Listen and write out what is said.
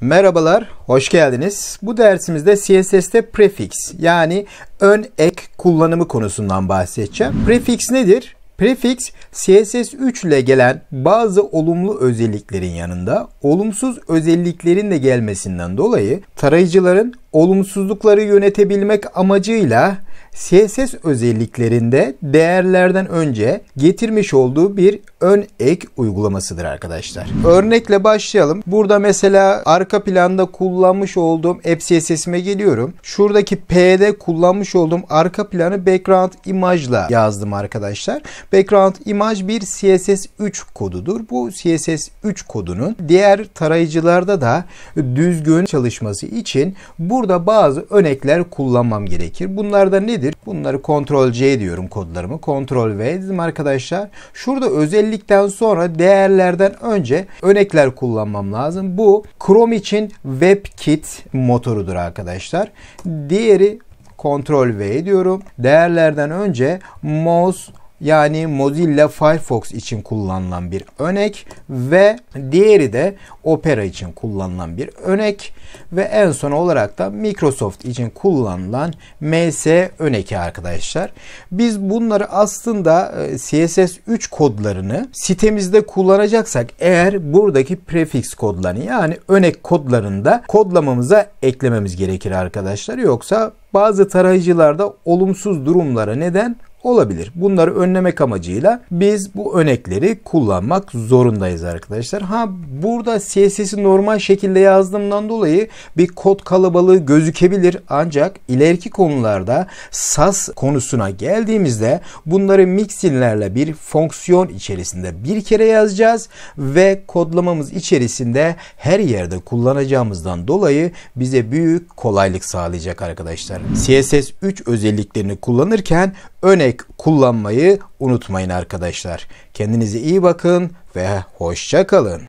Merhabalar, hoş geldiniz. Bu dersimizde CSS'te prefix yani ön ek kullanımı konusundan bahsedeceğim. Prefix nedir? Prefix, CSS3 ile gelen bazı olumlu özelliklerin yanında olumsuz özelliklerin de gelmesinden dolayı tarayıcıların olumsuzlukları yönetebilmek amacıyla CSS özelliklerinde değerlerden önce getirmiş olduğu bir ön ek uygulamasıdır arkadaşlar. Örnekle başlayalım. Burada mesela arka planda kullanmış olduğum app CSS'ime geliyorum. Şuradaki P'de kullanmış olduğum arka planı background imajla yazdım arkadaşlar. Background imaj bir CSS3 kodudur. Bu CSS3 kodunun diğer tarayıcılarda da düzgün çalışması için burada bazı örnekler kullanmam gerekir. Bunlar da nedir? Bunları Ctrl C diyorum kodlarımı. Ctrl V dedim arkadaşlar. Şurada özellikten sonra değerlerden önce örnekler kullanmam lazım. Bu Chrome için WebKit motorudur arkadaşlar. Diğeri Ctrl V diyorum. Değerlerden önce Moz yani Mozilla Firefox için kullanılan bir örnek ve diğeri de Opera için kullanılan bir örnek ve en son olarak da Microsoft için kullanılan MS örneği arkadaşlar. Biz bunları aslında CSS3 kodlarını sitemizde kullanacaksak eğer buradaki prefix kodlarını yani örnek kodlarını da kodlamamıza eklememiz gerekir arkadaşlar. Yoksa bazı tarayıcılarda olumsuz durumlara neden olabilir. Bunları önlemek amacıyla biz bu örnekleri kullanmak zorundayız arkadaşlar. Burada CSS'i normal şekilde yazdığımdan dolayı bir kod kalabalığı gözükebilir. Ancak ileriki konularda Sass konusuna geldiğimizde bunları mixinlerle bir fonksiyon içerisinde bir kere yazacağız ve kodlamamız içerisinde her yerde kullanacağımızdan dolayı bize büyük kolaylık sağlayacak arkadaşlar. CSS3 özelliklerini kullanırken örnek kullanmayı unutmayın arkadaşlar. Kendinize iyi bakın ve hoşça kalın.